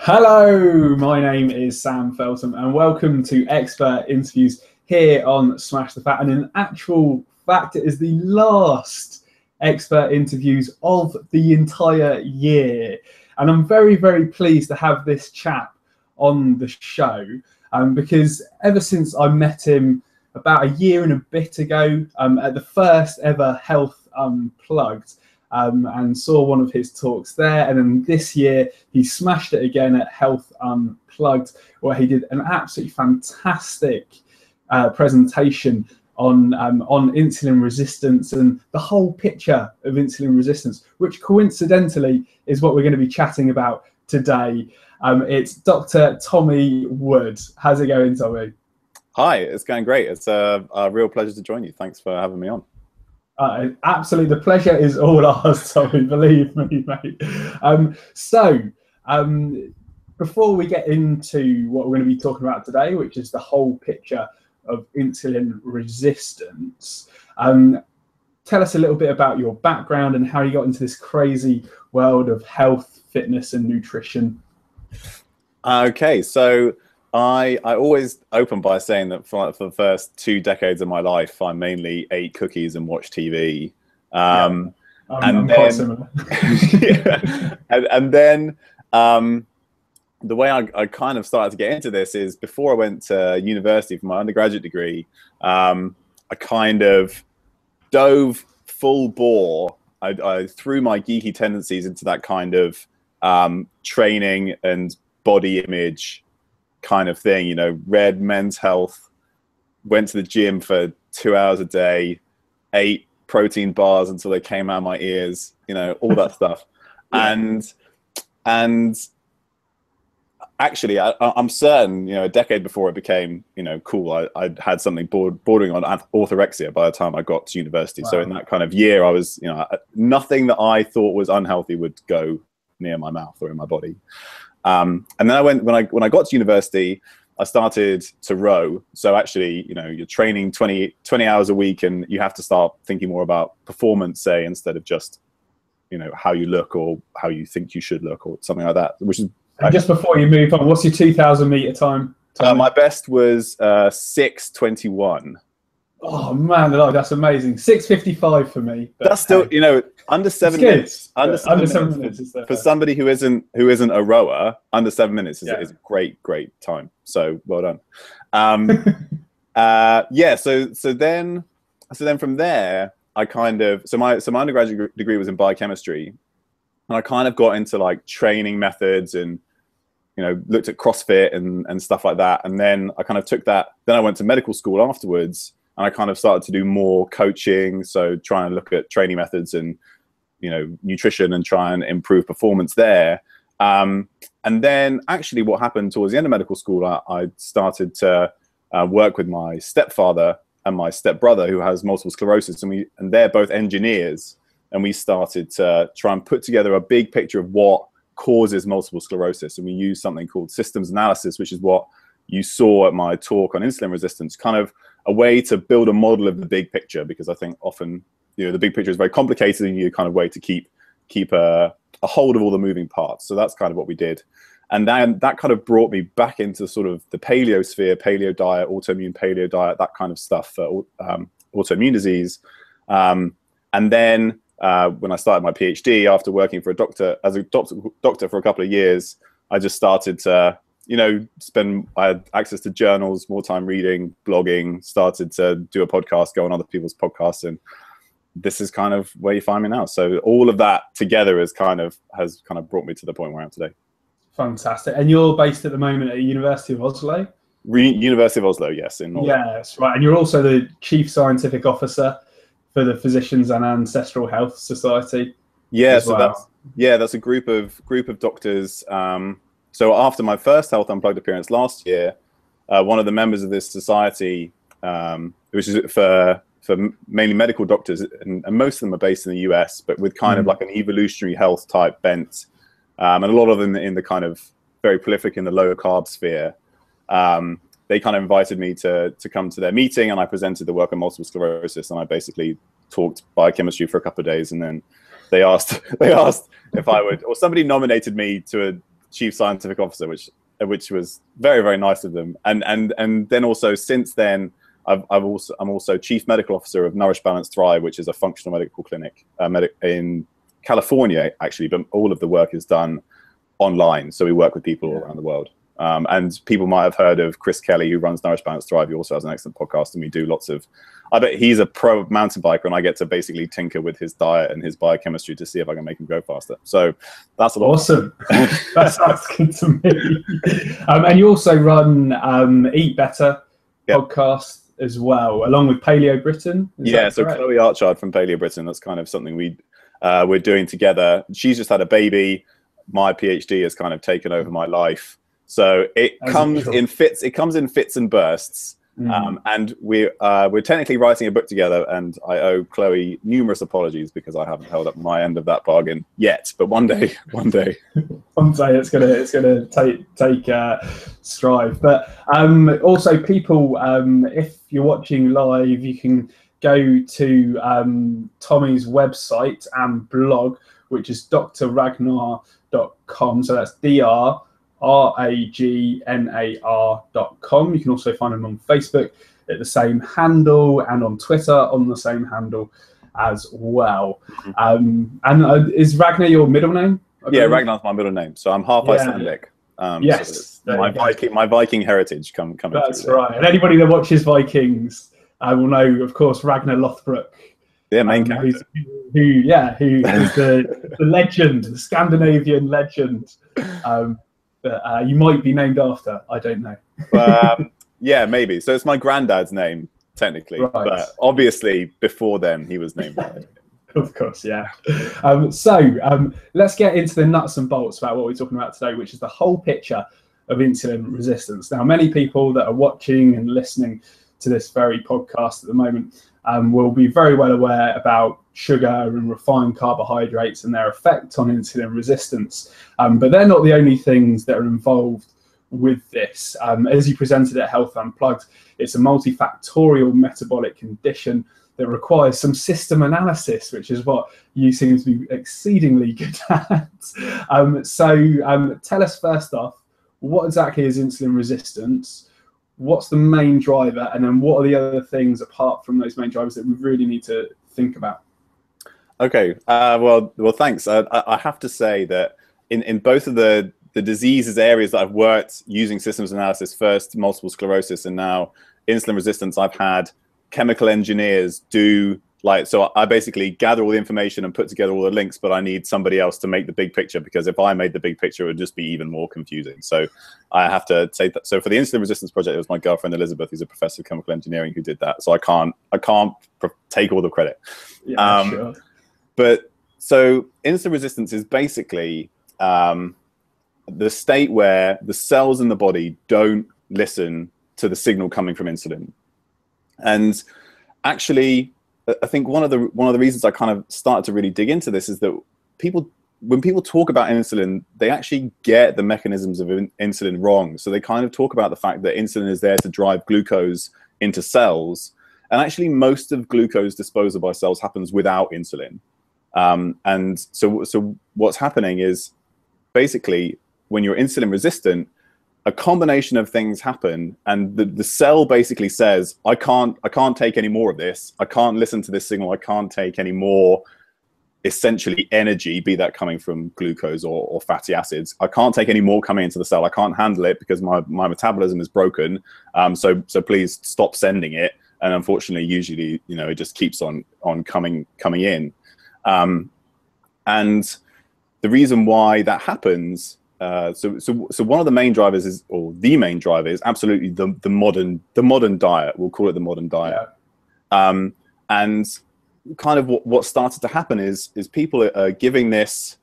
Hello, my name is Sam Feltham and welcome to Expert Interviews here on Smash the Fat. And in actual fact, it is the last Expert Interviews of the entire year. And I'm very, very pleased to have this chap on the show because ever since I met him about a year and a bit ago at the first ever Health Unplugged, and saw one of his talks there, and then this year he smashed it again at Health Unplugged, where he did an absolutely fantastic presentation on insulin resistance and the whole picture of insulin resistance, which coincidentally is what we're going to be chatting about today. It's Dr. Tommy Wood. How's it going, Tommy? Hi, it's going great. It's a real pleasure to join you. Thanks for having me on. Absolutely, the pleasure is all ours, Tommy, believe me, mate. So before we get into what we're going to be talking about today, which is the whole picture of insulin resistance, tell us a little bit about your background and how you got into this crazy world of health, fitness and nutrition. Okay, so I always open by saying that for the first 2 decades of my life, I mainly ate cookies and watched TV. And then the way I kind of started to get into this is before I went to university for my undergraduate degree, I kind of dove full bore. I threw my geeky tendencies into that kind of training and body image kind of thing, you know, read Men's Health, went to the gym for 2 hours a day, ate protein bars until they came out of my ears, you know, all that stuff. Yeah. And actually, I'm certain, you know, a decade before it became, you know, cool, I had something bordering on orthorexia by the time I got to university. Wow. So in that kind of year, I was, you know, nothing that I thought was unhealthy would go near my mouth or in my body. And then when I got to university, I started to row. So actually, you know, you're training 20 hours a week, and you have to start thinking more about performance, say, instead of just, you know, how you look or how you think you should look or something like that. Which is actually, just before you move on, what's your 2,000 meter time? My best was 6:21. Oh man, that's amazing. 6:55 for me. That's still, you know, under 7 minutes. Under seven minutes for somebody who isn't a rower, under 7 minutes is, yeah, is a great time. So well done. Yeah. So then from there, I kind of my undergraduate degree was in biochemistry, and I kind of got into like training methods and, you know, looked at CrossFit and stuff like that. And then I kind of took that. Then I went to medical school afterwards. And I kind of started to do more coaching, so try and look at training methods and, you know, nutrition and try and improve performance there. And then actually what happened towards the end of medical school, I started to work with my stepfather and my stepbrother, who has multiple sclerosis, and they're both engineers. And we started to try and put together a big picture of what causes multiple sclerosis. And we used something called systems analysis, which is what you saw at my talk on insulin resistance, kind of a way to build a model of the big picture, because I think often, you know, the big picture is very complicated and you need a kind of way to keep a hold of all the moving parts. So that's kind of what we did. And then that kind of brought me back into sort of the paleo sphere, paleo diet, autoimmune paleo diet, that kind of stuff for autoimmune disease. And then when I started my PhD, after working for a doctor, as a doctor for a couple of years, I just started to, you know, I had access to journals, more time reading, blogging, started to do a podcast, go on other people's podcasts, and this is kind of where you find me now. So all of that together is has kind of brought me to the point where I am today. Fantastic. And you're based at the moment at University of Oslo? University of Oslo, yes. In Norway. Yes, right. And you're also the Chief Scientific Officer for the Physicians and Ancestral Health Society. Yeah, so that's a group of doctors. So after my first Health Unplugged appearance last year, one of the members of this society, which is for mainly medical doctors, and most of them are based in the US, but with kind of like an evolutionary health type bent, and a lot of them in the kind of very prolific in the low carb sphere, they kind of invited me to come to their meeting, and I presented the work on multiple sclerosis, and I basically talked biochemistry for a couple of days, and then they asked if I would, or somebody nominated me to chief scientific officer, which was very, very nice of them. And then also since then, I'm also chief medical officer of Nourish Balance Thrive, which is a functional medical clinic in California, actually, but all of the work is done online. So we work with people all around the world. And people might have heard of Chris Kelly, who runs Nourish Balance Thrive. He also has an excellent podcast, and we do lots of, I bet he's a pro mountain biker, and I get to basically tinker with his diet and his biochemistry to see if I can make him go faster. So that's a lot. Awesome. That sounds good to me. And you also run Eat Better podcast as well, along with Paleo Britain. Yeah, so Chloe Archard from Paleo Britain, that's kind of something we're doing together. She's just had a baby. My PhD has kind of taken over my life. So it comes in fits. It comes in fits and bursts. And we're technically writing a book together, and I owe Chloe numerous apologies because I haven't held up my end of that bargain yet. But one day, it's gonna take strive. But also, people, if you're watching live, you can go to Tommy's website and blog, which is drragnar.com. So that's drragnar.com. You can also find him on Facebook at the same handle, and on Twitter on the same handle as well. And is Ragnar your middle name? Yeah, Ragnar's my middle name. So I'm half Icelandic. Yes, so my Viking heritage coming. That's right. And anybody that watches Vikings, I will know, of course, Ragnar Lothbrok. Yeah, main character. Who is the legend, the Scandinavian legend. But you might be named after, I don't know. Yeah, maybe. So it's my granddad's name, technically. Right. But obviously, before then, he was named by it. Of course, yeah. So let's get into the nuts and bolts about what we're talking about today, which is the whole picture of insulin resistance. Now, many people that are watching and listening to this very podcast at the moment will be very well aware about sugar and refined carbohydrates and their effect on insulin resistance. But they're not the only things that are involved with this. As you presented at Health Unplugged, it's a multifactorial metabolic condition that requires some system analysis, which is what you seem to be exceedingly good at. So tell us first off, what exactly is insulin resistance? What's the main driver? And then what are the other things apart from those main drivers that we really need to think about? Okay, well, thanks. I have to say that in both of the diseases areas that I've worked using systems analysis, first multiple sclerosis and now insulin resistance, I've had chemical engineers do, so I basically gather all the information and put together all the links, but I need somebody else to make the big picture, because if I made the big picture, it would just be even more confusing. So I have to say that. So for the insulin resistance project, it was my girlfriend, Elizabeth, who's a professor of chemical engineering, who did that. So I can't take all the credit. Yeah, sure. But so insulin resistance is basically the state where the cells in the body don't listen to the signal coming from insulin. And actually, I think one of the reasons I kind of started to really dig into this is that when people talk about insulin, they actually get the mechanisms of insulin wrong. So they kind of talk about the fact that insulin is there to drive glucose into cells. And actually, most of glucose disposal by cells happens without insulin. And so what's happening is basically when you're insulin resistant, a combination of things happen, and the cell basically says, I can't take any more of this. I can't listen to this signal. I can't take any more, essentially, energy, be that coming from glucose or fatty acids. I can't take any more coming into the cell. I can't handle it because my metabolism is broken. So please stop sending it. And unfortunately, usually, it just keeps on coming in. And the reason why that happens, so one of the main drivers is, or the main driver is absolutely the modern diet. We'll call it the modern diet. And kind of what started to happen is people are giving this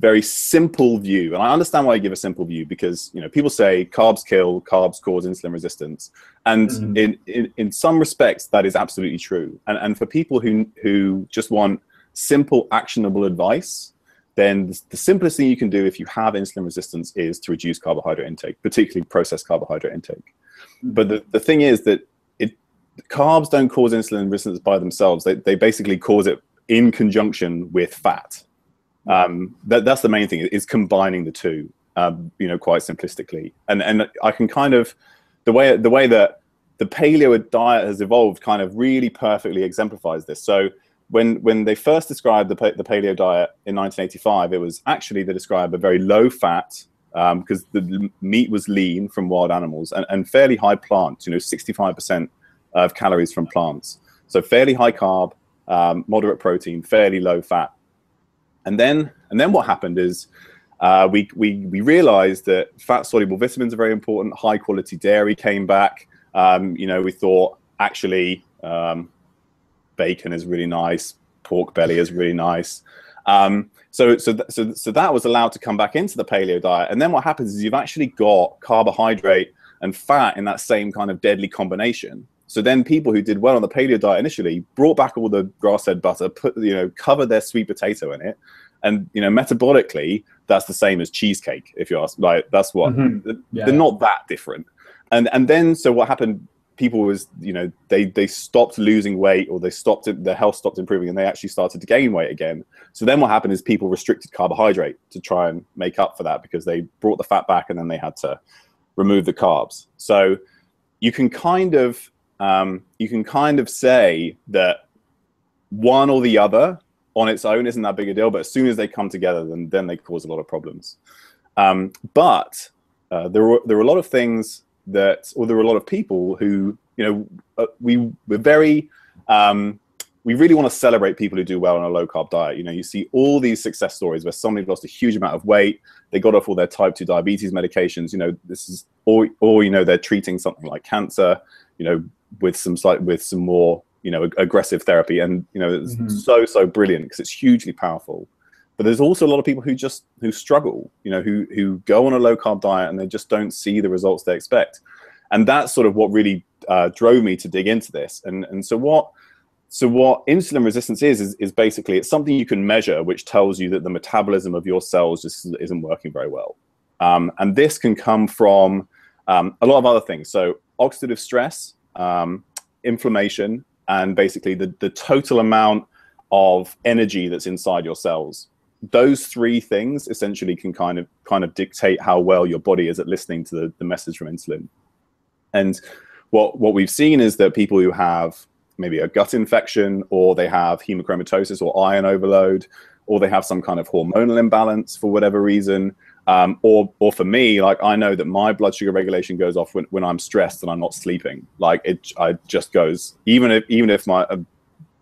very simple view. And I understand why you give a simple view, because people say carbs kill, carbs cause insulin resistance. And in some respects, that is absolutely true. And for people who just want simple, actionable advice, then the simplest thing you can do if you have insulin resistance is to reduce carbohydrate intake, particularly processed carbohydrate intake. But the thing is that carbs don't cause insulin resistance by themselves. They basically cause it in conjunction with fat. That's the main thing, is combining the two. you know, quite simplistically. And I can kind of, the way that the paleo diet has evolved kind of really perfectly exemplifies this. So when they first described the paleo diet in 1985, it was actually, they described a very low fat, because the meat was lean from wild animals, and fairly high plants, you know, 65% of calories from plants. So fairly high carb, moderate protein, fairly low fat. And then what happened is we realized that fat-soluble vitamins are very important. High-quality dairy came back. You know, we thought, actually, bacon is really nice. Pork belly is really nice. So that was allowed to come back into the paleo diet. And then what happens is you've actually got carbohydrate and fat in that same kind of deadly combination. So then people who did well on the paleo diet initially brought back all the grass-fed butter, put, you know, covered their sweet potato in it. And, you know, metabolically, that's the same as cheesecake, if you ask. Like, that's what, they're not that different. And then, so what happened, people was, you know, they stopped losing weight, or they stopped, their health stopped improving, and they actually started to gain weight again. So then what happened is people restricted carbohydrate to try and make up for that, because they brought the fat back and then they had to remove the carbs. So you can kind of say that one or the other on its own isn't that big a deal, but as soon as they come together, then they cause a lot of problems. But there were a lot of things that, or there were a lot of people who, you know, we really want to celebrate people who do well on a low carb diet. You know, you see all these success stories where somebody lost a huge amount of weight, they got off all their type 2 diabetes medications, you know, this is, or you know, they're treating something like cancer, you know, with some more, you know, aggressive therapy. And, you know, it's so brilliant because it's hugely powerful. But there's also a lot of people who struggle, you know, who go on a low carb diet and they just don't see the results they expect. And that's sort of what really drove me to dig into this. And so what insulin resistance is basically, it's something you can measure, which tells you that the metabolism of your cells just isn't working very well. And this can come from a lot of other things. So oxidative stress, inflammation, and basically the total amount of energy that's inside your cells. Those three things essentially can kind of dictate how well your body is at listening to the message from insulin. And what we've seen is that people who have maybe a gut infection, or they have hemochromatosis or iron overload, or they have some kind of hormonal imbalance for whatever reason, or for me, like, I know that my blood sugar regulation goes off when I'm stressed and I'm not sleeping. Like, it just goes, even if my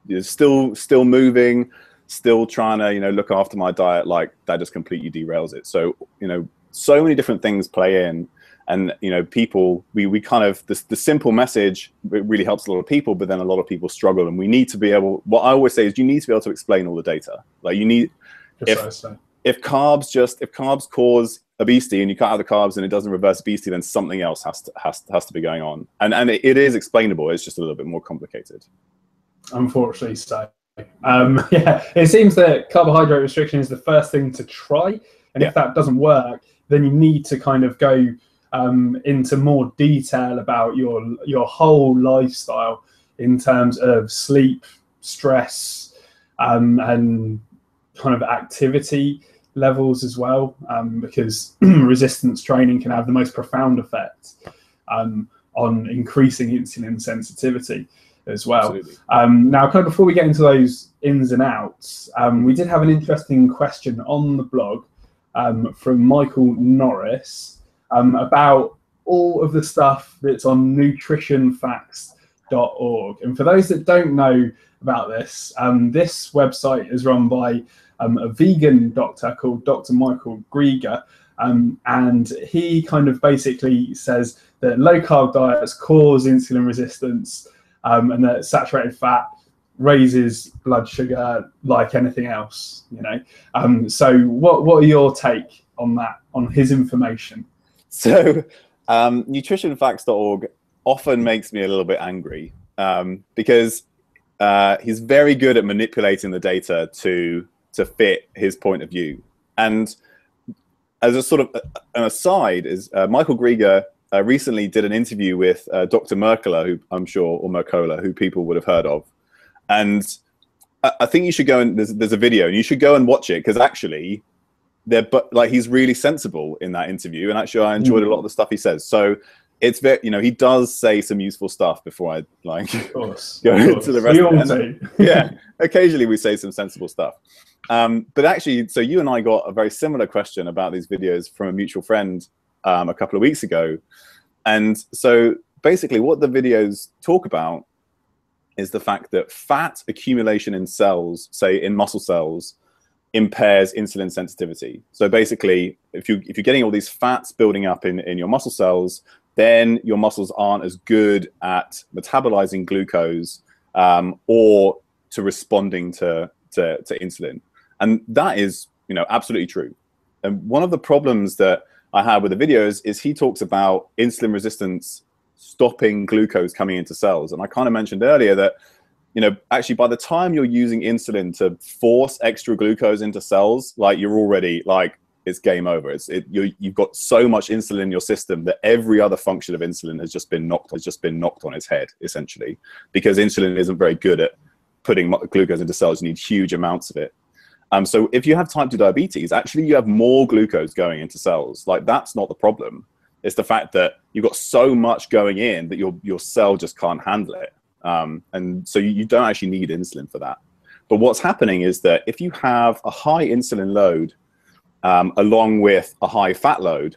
is still moving, still trying to, you know, look after my diet, like, that just completely derails it. So, you know, so many different things play in, and, you know, people, we kind of, the simple message, it really helps a lot of people, but then a lot of people struggle. And we need to be able, what I always say is, you need to be able to explain all the data. Like, you need, if carbs cause obesity and you cut out the carbs and it doesn't reverse obesity, then something else has to be going on. And it is explainable. It's just a little bit more complicated. Unfortunately, so. Yeah, it seems that carbohydrate restriction is the first thing to try. And if that doesn't work, then you need to kind of go into more detail about your whole lifestyle in terms of sleep, stress, and kind of activity levels as well, because resistance training can have the most profound effect on increasing insulin sensitivity as well. Now, kind of before we get into those ins and outs, we did have an interesting question on the blog from Michael Norris about all of the stuff that's on nutritionfacts.org. And for those that don't know about this, this website is run by a vegan doctor called Dr. Michael Greger, and he kind of basically says that low-carb diets cause insulin resistance, and that saturated fat raises blood sugar like anything else, you know. So what are your take on that, on his information? So nutritionfacts.org often makes me a little bit angry, because he's very good at manipulating the data to fit his point of view. And as a sort of an aside, is Michael Greger recently did an interview with Dr. Mercola, who I'm sure, or Mercola, who people would have heard of. And I think you should go and there's a video, and you should go and watch it, because actually but like he's really sensible in that interview, and actually I enjoyed a lot of the stuff he says. So it's very, you know, he does say some useful stuff before I like go to the rest of it. Yeah, occasionally we say some sensible stuff. But actually, so you and I got a very similar question about these videos from a mutual friend a couple of weeks ago. And so basically what the videos talk about is the fact that fat accumulation in cells, say in muscle cells, impairs insulin sensitivity. So basically, if you're getting all these fats building up in your muscle cells, then your muscles aren't as good at metabolizing glucose or to responding to insulin. And that is, you know, absolutely true. And one of the problems that I had with the videos is he talks about insulin resistance stopping glucose coming into cells. And I kind of mentioned earlier that, you know, actually by the time you're using insulin to force extra glucose into cells, like you're already like, it's game over. You've got so much insulin in your system that every other function of insulin has just been knocked on its head, essentially, because insulin isn't very good at putting glucose into cells. You need huge amounts of it. So if you have type 2 diabetes, actually you have more glucose going into cells. Like that's not the problem. It's the fact that you've got so much going in that your cell just can't handle it. And so you don't actually need insulin for that. But what's happening is that if you have a high insulin load along with a high fat load,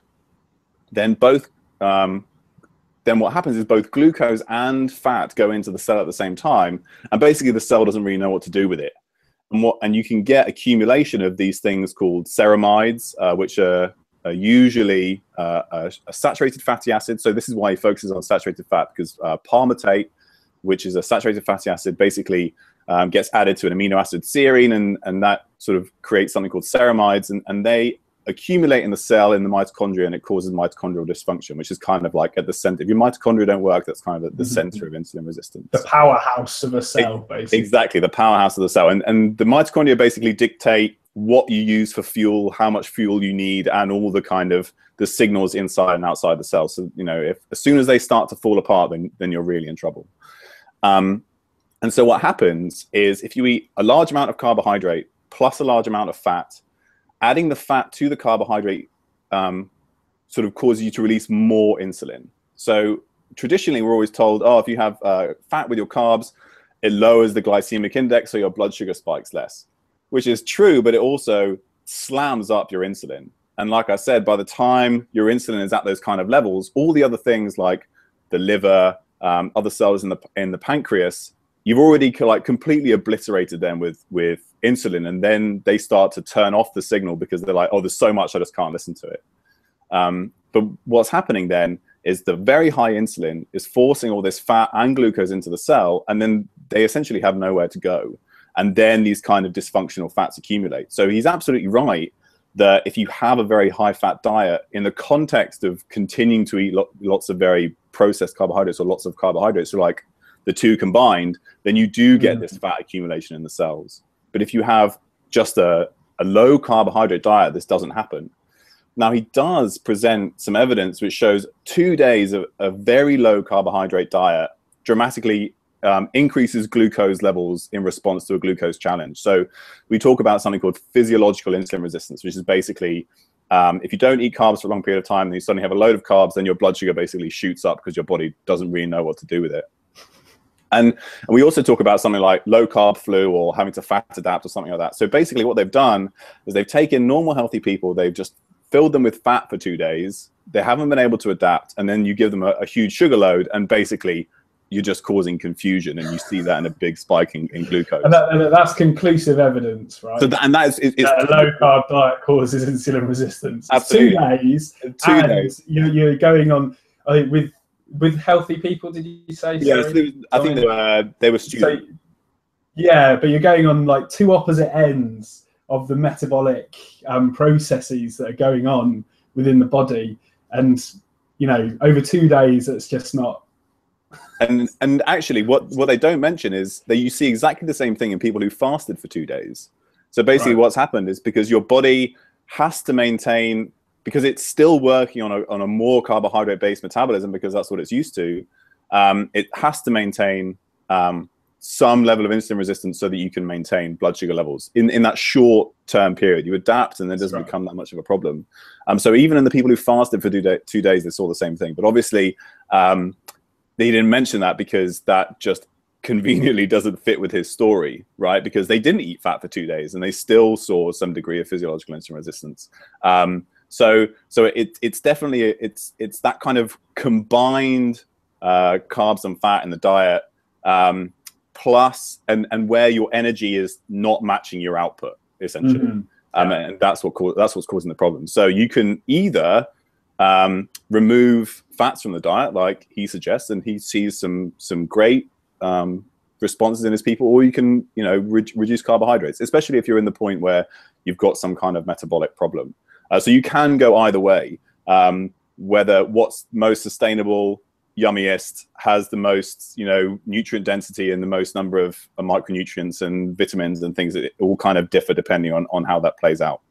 then both what happens is both glucose and fat go into the cell at the same time, and basically the cell doesn't really know what to do with it. And you can get accumulation of these things called ceramides, which are usually a saturated fatty acid. So this is why he focuses on saturated fat, because palmitate, which is a saturated fatty acid, basically gets added to an amino acid serine, and that sort of creates something called ceramides, and they accumulate in the cell in the mitochondria, and it causes mitochondrial dysfunction, which is kind of like at the center. If your mitochondria don't work, that's kind of at the center of insulin resistance. The powerhouse of a cell, basically. Exactly, the powerhouse of the cell. And the mitochondria basically dictate what you use for fuel, how much fuel you need, and all the kind of the signals inside and outside the cell. So, you know, if as soon as they start to fall apart, then you're really in trouble. And so what happens is if you eat a large amount of carbohydrate plus a large amount of fat, adding the fat to the carbohydrate sort of causes you to release more insulin. So traditionally, we're always told, oh, if you have fat with your carbs, it lowers the glycemic index, so your blood sugar spikes less, which is true, but it also slams up your insulin. And like I said, by the time your insulin is at those kind of levels, all the other things like the liver, other cells in the pancreas, you've already like completely obliterated them with insulin, and then they start to turn off the signal because they're like, oh, there's so much, I just can't listen to it. But what's happening then is the very high insulin is forcing all this fat and glucose into the cell, and then they essentially have nowhere to go. And then these kind of dysfunctional fats accumulate. So he's absolutely right that if you have a very high fat diet in the context of continuing to eat lots of very processed carbohydrates or lots of carbohydrates, so like the two combined, then you do get this fat accumulation in the cells. But if you have just a low carbohydrate diet, this doesn't happen. Now, he does present some evidence which shows 2 days of a very low carbohydrate diet dramatically increases glucose levels in response to a glucose challenge. So we talk about something called physiological insulin resistance, which is basically if you don't eat carbs for a long period of time and you suddenly have a load of carbs, then your blood sugar basically shoots up because your body doesn't really know what to do with it. And we also talk about something like low-carb flu or having to fat adapt or something like that. So basically what they've done is they've taken normal, healthy people, they've just filled them with fat for 2 days, they haven't been able to adapt, and then you give them a huge sugar load, and basically you're just causing confusion, and you see that in a big spike in glucose. And that's conclusive evidence, right? So that a low-carb diet causes insulin resistance. Absolutely. It's 2 days. 2 days. You're going on, I think, with healthy people, did you say? Yeah, I think they were students. So, yeah, but you're going on like two opposite ends of the metabolic processes that are going on within the body, and you know, over 2 days, it's just not. And actually, what they don't mention is that you see exactly the same thing in people who fasted for 2 days. So basically, what's happened is because your body has to maintain, because it's still working on a more carbohydrate-based metabolism because that's what it's used to, it has to maintain some level of insulin resistance so that you can maintain blood sugar levels in that short-term period. You adapt, and it doesn't become that much of a problem. So even in the people who fasted for 2 days, they saw the same thing. But obviously, they didn't mention that because that just conveniently doesn't fit with his story, right? Because they didn't eat fat for 2 days, and they still saw some degree of physiological insulin resistance. So it's definitely it's that kind of combined carbs and fat in the diet. Plus, and where your energy is not matching your output, essentially. And that's what's causing the problem. So you can either remove fats from the diet, like he suggests, and he sees some great responses in his people, or you can reduce carbohydrates, especially if you're in the point where you've got some kind of metabolic problem. So you can go either way. Whether what's most sustainable, yummiest, has the most nutrient density and the most number of micronutrients and vitamins and things, that all kind of differ depending on how that plays out.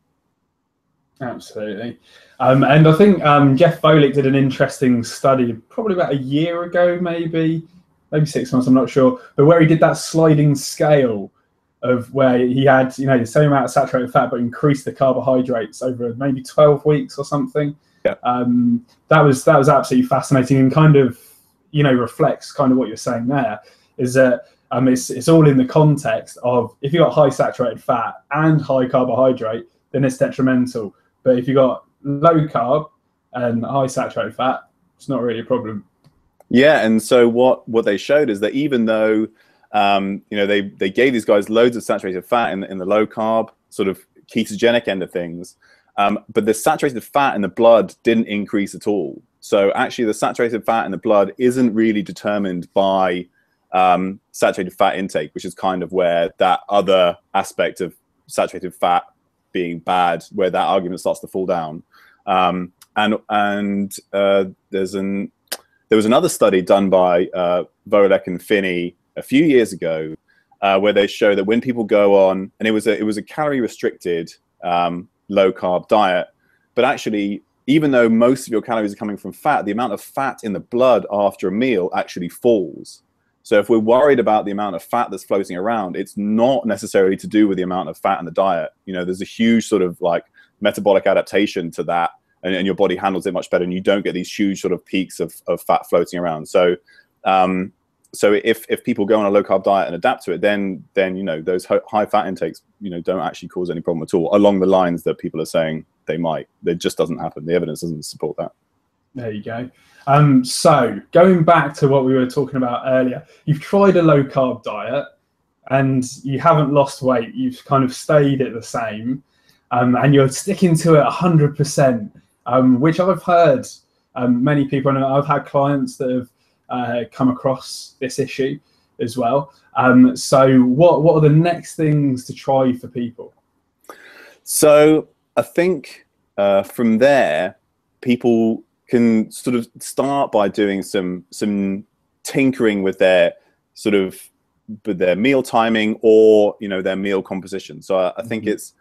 Absolutely. And I think Jeff Bolick did an interesting study probably about a year ago, maybe 6 months, I'm not sure, but where he did that sliding scale of where he had the same amount of saturated fat but increased the carbohydrates over maybe 12 weeks or something. Yeah. That was absolutely fascinating, and kind of reflects kind of what you're saying there, is that it's all in the context of, if you got high saturated fat and high carbohydrate, then it's detrimental. But if you got low carb and high saturated fat, it's not really a problem. Yeah, and so what they showed is that even though they gave these guys loads of saturated fat in the low carb sort of ketogenic end of things. But the saturated fat in the blood didn't increase at all. So actually the saturated fat in the blood isn't really determined by saturated fat intake, which is kind of where that other aspect of saturated fat being bad, where that argument starts to fall down. There was another study done by Volek and Finney a few years ago where they show that when people go on, and it was a calorie restricted low carb diet, but actually, even though most of your calories are coming from fat, the amount of fat in the blood after a meal actually falls. So if we're worried about the amount of fat that's floating around, it's not necessarily to do with the amount of fat in the diet. There's a huge sort of like metabolic adaptation to that, and your body handles it much better, and you don't get these huge sort of peaks of fat floating around. So if people go on a low carb diet and adapt to it, then those high fat intakes don't actually cause any problem at all, along the lines that people are saying they might. It just doesn't happen. The evidence doesn't support that. There you go. So going back to what we were talking about earlier, you've tried a low carb diet and you haven't lost weight. You've kind of stayed at the same, and you're sticking to it 100%, which I've heard many people, and I've had clients that have come across this issue as well. So what are the next things to try for people? So I think from there, people can sort of start by doing some tinkering with their their meal timing or their meal composition. So I think it's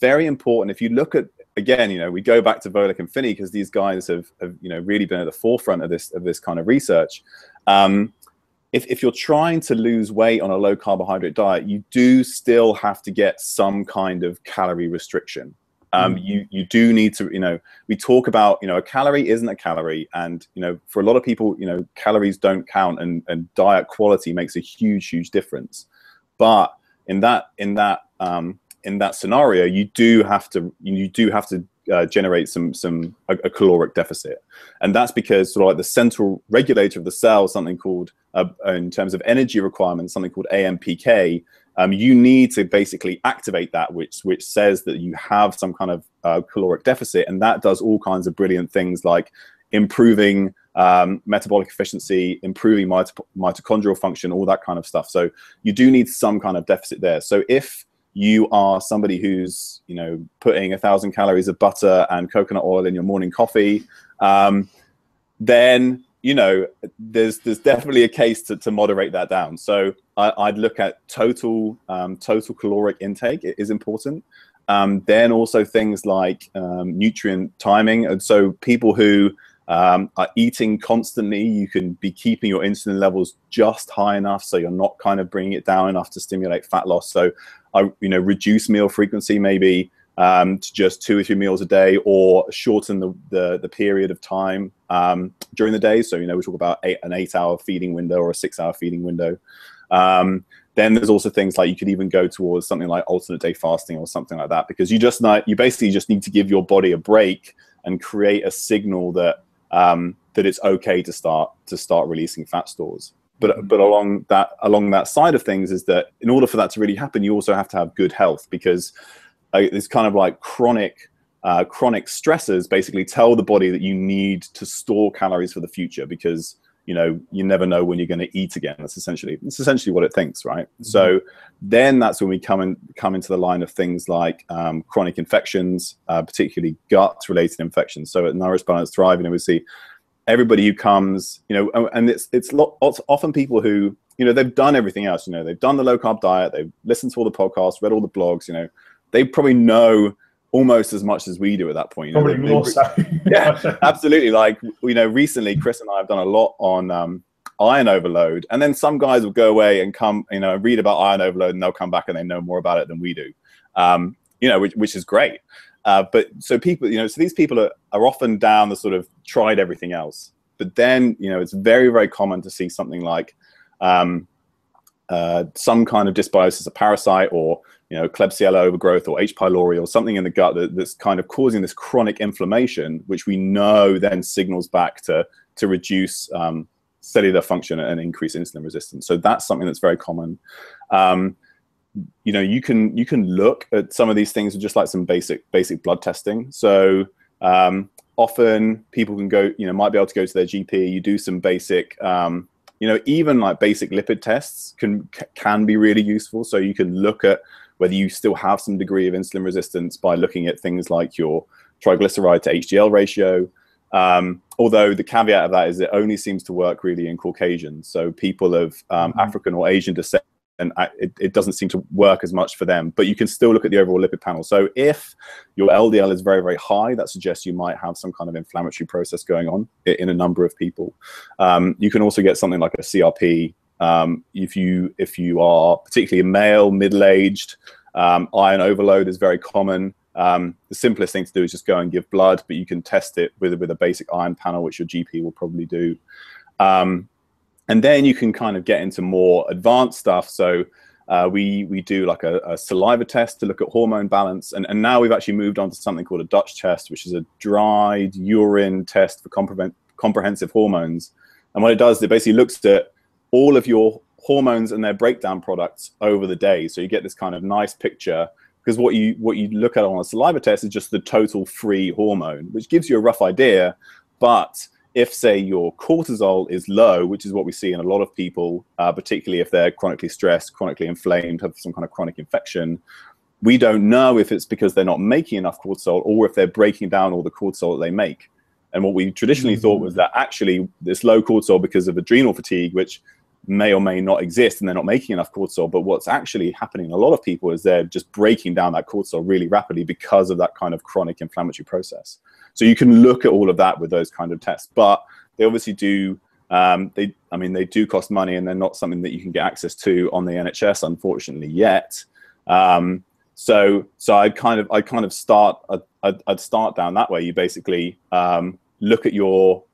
very important. If you look at, again, we go back to Volek and Finney because these guys have really been at the forefront of this kind of research. If you're trying to lose weight on a low carbohydrate diet, you do still have to get some kind of calorie restriction. You do need to, we talk about, a calorie isn't a calorie, and for a lot of people, calories don't count, and diet quality makes a huge difference. But in that scenario, you do have to generate a caloric deficit, and that's because sort of like the central regulator of the cell, something called in terms of energy requirements, something called AMPK. You need to basically activate that, which says that you have some kind of caloric deficit, and that does all kinds of brilliant things like improving metabolic efficiency, improving mitochondrial function, all that kind of stuff. So you do need some kind of deficit there. So if you are somebody who's, putting 1,000 calories of butter and coconut oil in your morning coffee, then, there's definitely a case to moderate that down. So I'd look at total caloric intake. It is important. Then also things like nutrient timing. And so people who are eating constantly, you can be keeping your insulin levels just high enough so you're not kind of bringing it down enough to stimulate fat loss. So, reduce meal frequency maybe to just 2 or 3 meals a day, or shorten the period of time during the day. So, we talk about an 8-hour feeding window or a 6-hour feeding window. Then there's also things like you could even go towards something like alternate day fasting or something like that, because you basically just need to give your body a break and create a signal that that it's okay to start releasing fat stores. But along that side of things is that in order for that to really happen, you also have to have good health, because it's kind of like chronic stressors basically tell the body that you need to store calories for the future, because you never know when you're going to eat again. That's essentially what it thinks, right? Mm-hmm. So then that's when we come into the line of things like chronic infections, particularly gut-related infections. So at Nourish Balance Thrive, we see everybody who comes, and it's often people who, they've done everything else. They've done the low-carb diet, they've listened to all the podcasts, read all the blogs. They probably know almost as much as we do at that point. Probably more so. Yeah, absolutely. Recently Chris and I have done a lot on iron overload, and then some guys will go away and come, read about iron overload, and they'll come back and they know more about it than we do, which is great. But so people, so these people are often down the sort of tried everything else. But then, it's very, very common to see something like some kind of dysbiosis, a parasite, or Klebsiella overgrowth, or H. pylori, or something in the gut that's kind of causing this chronic inflammation, which we know then signals back to reduce cellular function and increase insulin resistance. So that's something that's very common. You can look at some of these things with just like some basic blood testing. So often people can go, might be able to go to their GP. You do some basic. Even like basic lipid tests can be really useful. So you can look at whether you still have some degree of insulin resistance by looking at things like your triglyceride to HDL ratio. Although the caveat of that is it only seems to work really in Caucasians. So people of African or Asian descent, it doesn't seem to work as much for them. But you can still look at the overall lipid panel. So if your LDL is very, very high, that suggests you might have some kind of inflammatory process going on in a number of people. You can also get something like a CRP if you are particularly male, middle-aged. Iron overload is very common. The simplest thing to do is just go and give blood, but you can test it with a basic iron panel, which your GP will probably do. And then you can kind of get into more advanced stuff. So we do like a saliva test to look at hormone balance. And now we've actually moved on to something called a Dutch test, which is a dried urine test for comprehensive hormones. And what it does is it basically looks at all of your hormones and their breakdown products over the day. So you get this kind of nice picture, because what you look at on a saliva test is just the total free hormone, which gives you a rough idea. But if, say, your cortisol is low, which is what we see in a lot of people, particularly if they're chronically stressed, chronically inflamed, have some kind of chronic infection, we don't know if it's because they're not making enough cortisol or if they're breaking down all the cortisol that they make. And what we traditionally thought was that actually this low cortisol because of adrenal fatigue, which may or may not exist, and they're not making enough cortisol. But what's actually happening in a lot of people is they're just breaking down that cortisol really rapidly because of that kind of chronic inflammatory process. So you can look at all of that with those kind of tests, but they obviously do. They do cost money, and they're not something that you can get access to on the NHS, unfortunately, yet. So I'd kind of start down that way. You basically look at your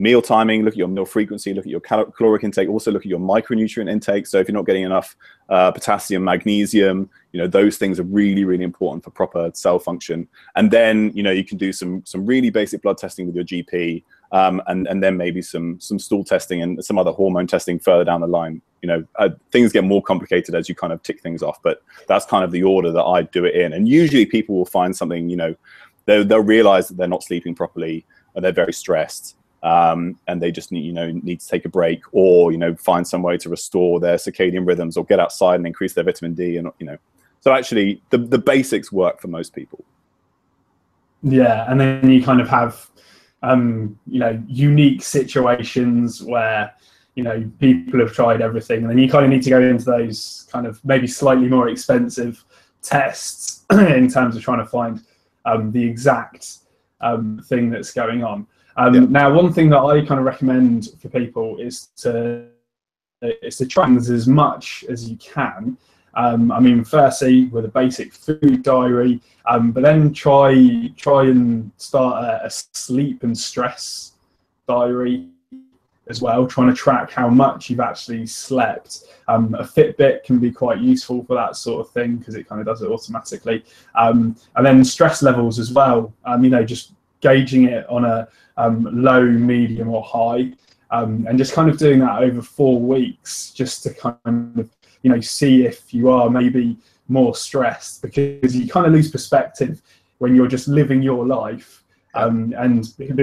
meal timing, look at your meal frequency, look at your caloric intake, also look at your micronutrient intake. So if you're not getting enough potassium, magnesium, those things are really, really important for proper cell function. And then, you can do some really basic blood testing with your GP, and then maybe some stool testing and some other hormone testing further down the line. Things get more complicated as you kind of tick things off, but that's kind of the order that I do it in. And usually people will find something, they'll realize that they're not sleeping properly and they're very stressed. And they just need to take a break, or find some way to restore their circadian rhythms, or get outside and increase their vitamin D, and So actually, the basics work for most people. Yeah, and then you kind of have unique situations where people have tried everything, and then you kind of need to go into those kind of maybe slightly more expensive tests in terms of trying to find the exact thing that's going on. Now, one thing that I kind of recommend for people is to try as much as you can. I mean, firstly, with a basic food diary, but then try and start a sleep and stress diary as well, trying to track how much you've actually slept. A Fitbit can be quite useful for that sort of thing because it kind of does it automatically. And then stress levels as well, you know, just gauging it on a low, medium or high, and just kind of doing that over 4 weeks just to kind of, you know, see if you are maybe more stressed, because you kind of lose perspective when you're just living your life. And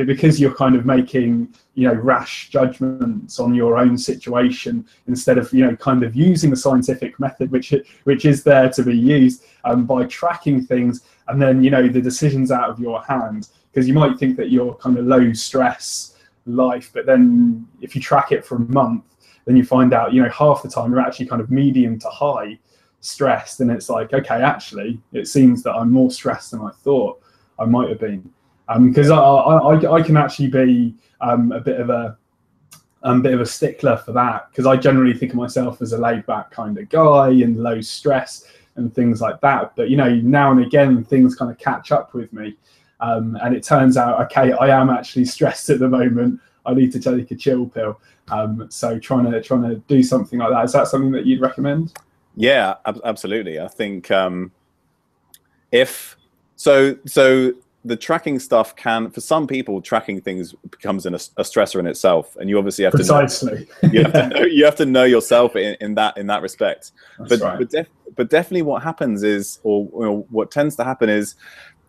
because you're kind of making, you know, rash judgments on your own situation instead of, you know, kind of using the scientific method, which is there to be used by tracking things. And then, you know, the decision's out of your hand, because you might think that you're kind of low stress life. But then if you track it for a month, then you find out, you know, half the time you're actually kind of medium to high stressed. And it's like, OK, actually, it seems that I'm more stressed than I thought I might have been. Because I can actually be a bit of a stickler for that, because I generally think of myself as a laid-back kind of guy and low stress and things like that. But you know, now and again, things kind of catch up with me, and it turns out, okay, I am actually stressed at the moment. I need to take a chill pill. So trying to do something like that. Is that something that you'd recommend? Yeah, absolutely. I think the tracking stuff can, for some people, tracking things becomes a stressor in itself, and you obviously have precisely to know, you have to know yourself in that respect. That's right. But definitely, what happens is, or you know, what tends to happen is,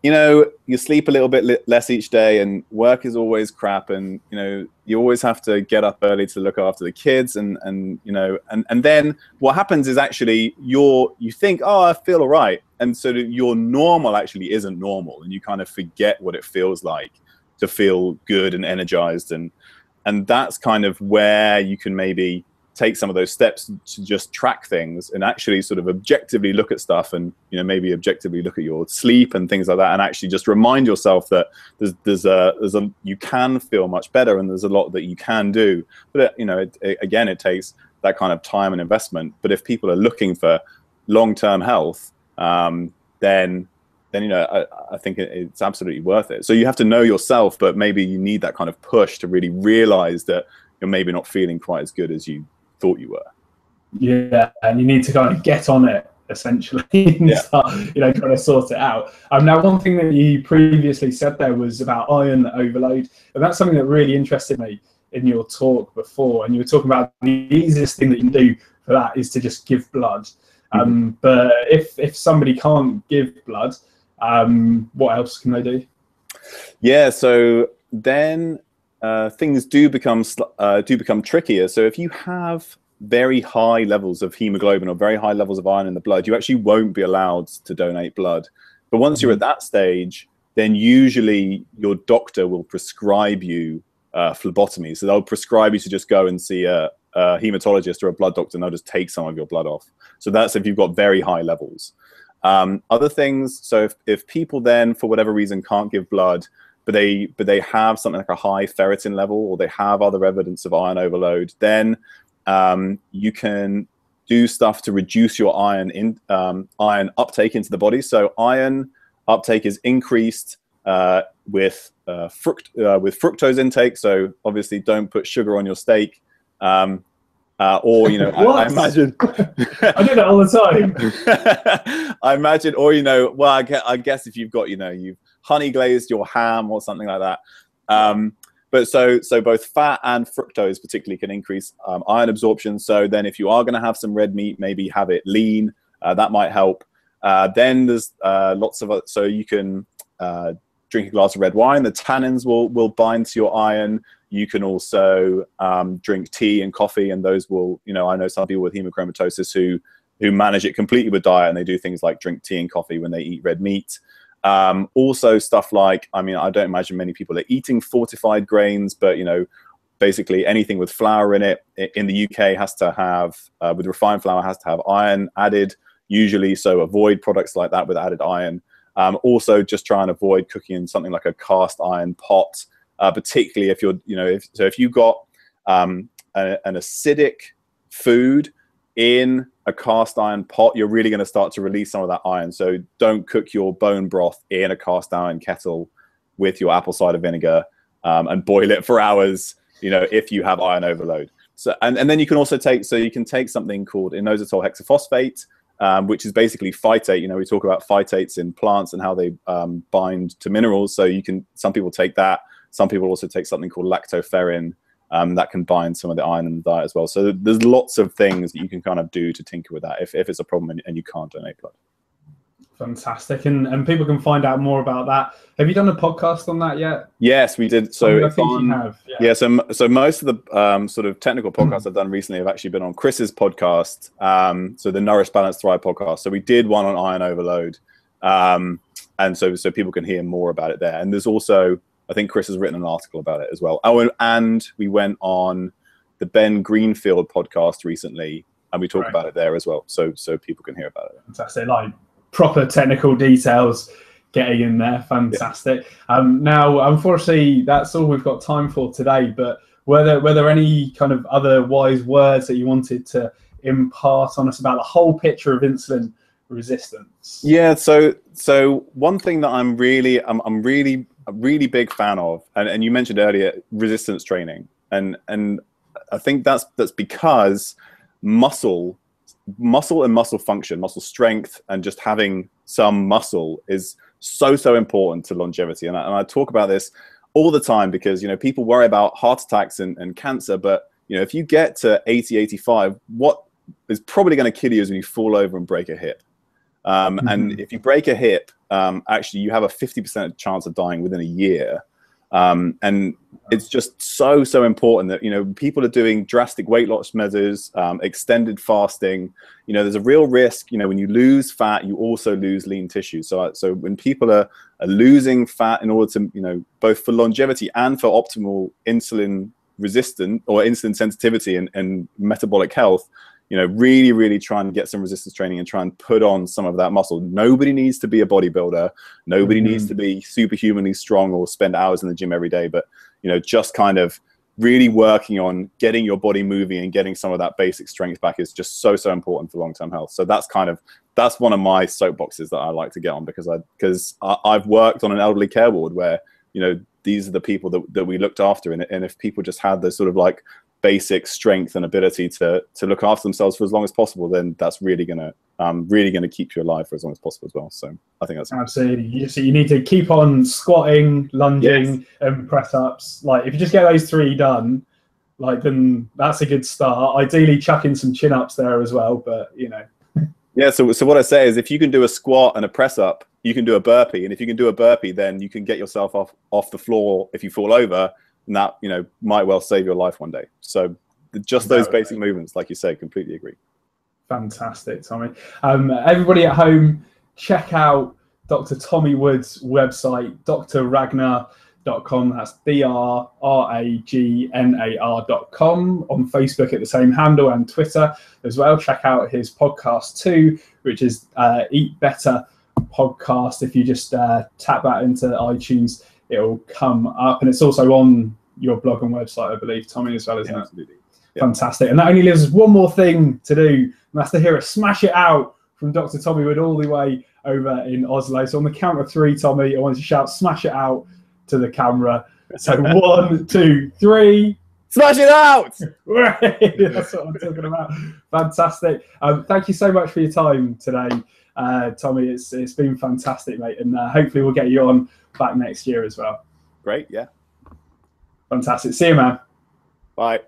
you know, you sleep a little bit less each day, and work is always crap, and you know, you always have to get up early to look after the kids, and you know, and then what happens is actually you think, oh, I feel all right. And so your normal actually isn't normal, and you kind of forget what it feels like to feel good and energized, and that's kind of where you can maybe take some of those steps to just track things and actually sort of objectively look at stuff, and you know, maybe objectively look at your sleep and things like that, and actually just remind yourself that there's a you can feel much better, and there's a lot that you can do. But you know, it takes that kind of time and investment. But if people are looking for long-term health, then you know, I think it's absolutely worth it. So you have to know yourself, but maybe you need that kind of push to really realize that you're maybe not feeling quite as good as you thought you were. Yeah, and you need to kind of get on it essentially and start, you know, trying to sort it out. Now, one thing that you previously said there was about iron overload, and that's something that really interested me in your talk before. And you were talking about the easiest thing that you can do for that is to just give blood. But if somebody can't give blood, what else can they do? Yeah, so then things do become trickier. So if you have very high levels of hemoglobin or very high levels of iron in the blood, you actually won't be allowed to donate blood. But once you're at that stage, then usually your doctor will prescribe you phlebotomy. So they'll prescribe you to just go and see a hematologist or a blood doctor, and they'll just take some of your blood off. So that's if you've got very high levels. Other things, so if people then for whatever reason can't give blood, but they have something like a high ferritin level, or they have other evidence of iron overload, then you can do stuff to reduce your iron uptake into the body. So iron uptake is increased with fructose intake. So obviously don't put sugar on your steak. Or you know, I imagine I do that all the time. I imagine, or you know, well, I guess if you've got, you know, you've honey glazed your ham or something like that. But so both fat and fructose particularly can increase iron absorption. So then, if you are going to have some red meat, maybe have it lean. That might help. Then there's lots of other, so you can drink a glass of red wine. The tannins will bind to your iron. You can also drink tea and coffee, and those will, you know, I know some people with hemochromatosis who manage it completely with diet, and they do things like drink tea and coffee when they eat red meat. Also stuff like, I mean, I don't imagine many people are eating fortified grains, but, you know, basically anything with flour in it in the UK has to have, with refined flour, has to have iron added usually. So avoid products like that with added iron. Also, just try and avoid cooking in something like a cast iron pot, particularly if you're, if you've got an acidic food in a cast iron pot, you're really going to start to release some of that iron. So don't cook your bone broth in a cast iron kettle with your apple cider vinegar and boil it for hours, if you have iron overload. So, and then you can also take, so you can take something called inositol hexaphosphate, which is basically phytate. We talk about phytates in plants and how they bind to minerals. So some people take that. Some people also take something called lactoferrin that can bind some of the iron in the diet as well. So there's lots of things that you can kind of do to tinker with that if it's a problem and you can't donate blood. Fantastic. And people can find out more about that. Have you done a podcast on that yet? Yes, we did. So I think you have. Yeah, so most of the sort of technical podcasts I've done recently have actually been on Chris's podcast, so the Nourish Balance Thrive podcast. So we did one on iron overload, and so people can hear more about it there. And there's also, I think Chris has written an article about it as well. Oh, and we went on the Ben Greenfield podcast recently, and we talk about it there as well, so people can hear about it. Fantastic. Like, proper technical details getting in there. Fantastic. Yeah. Now, unfortunately, that's all we've got time for today, but were there any kind of other wise words that you wanted to impart on us about the whole picture of insulin resistance? Yeah, so one thing that I'm really big fan of, and you mentioned earlier, resistance training. And I think that's because muscle function, muscle strength, and just having some muscle is so important to longevity. And I talk about this all the time because, people worry about heart attacks and cancer, but, if you get to 80, 85, what is probably going to kill you is when you fall over and break a hip. And if you break a hip, actually you have a 50% chance of dying within a year. And it's just so important that, people are doing drastic weight loss measures, extended fasting. There's a real risk, when you lose fat, you also lose lean tissue. So when people are losing fat in order to, both for longevity and for optimal insulin resistance or insulin sensitivity and metabolic health, really, really try and get some resistance training and try and put on some of that muscle. Nobody needs to be a bodybuilder. Nobody needs to be superhumanly strong or spend hours in the gym every day. But, just kind of really working on getting your body moving and getting some of that basic strength back is just so important for long-term health. So that's one of my soapboxes that I like to get on because I've worked on an elderly care ward where, these are the people that we looked after. And if people just had those sort of like basic strength and ability to look after themselves for as long as possible, then that's really gonna keep you alive for as long as possible as well. So I think that's absolutely. So you need to keep on squatting, lunging, and press ups. Like if you just get those three done, then that's a good start. Ideally, chuck in some chin ups there as well, but Yeah. So what I say is, if you can do a squat and a press up, you can do a burpee, and if you can do a burpee, then you can get yourself off the floor if you fall over. And that, might well save your life one day. So just those basic movements, like you say, completely agree. Fantastic, Tommy. Everybody at home, check out Dr. Tommy Wood's website, drragnar.com. That's drragnar.com. On Facebook at the same handle and Twitter as well. Check out his podcast too, which is Eat Better Podcast. If you just tap that into iTunes, it'll come up, and it's also on your blog and website, I believe, Tommy, as well, isn't it? Absolutely. Yeah. Fantastic. And that only leaves us one more thing to do, and that's to hear a Smash It Out from Dr. Tommy Wood all the way over in Oslo. So on the count of three, Tommy, I want you to shout Smash It Out to the camera. So 1, 2, 3. Smash it out! That's what I'm talking about. Fantastic. Thank you so much for your time today, Tommy. It's been fantastic, mate, and hopefully we'll get you on back next year as well. Great, yeah. Fantastic. See you, man. Bye.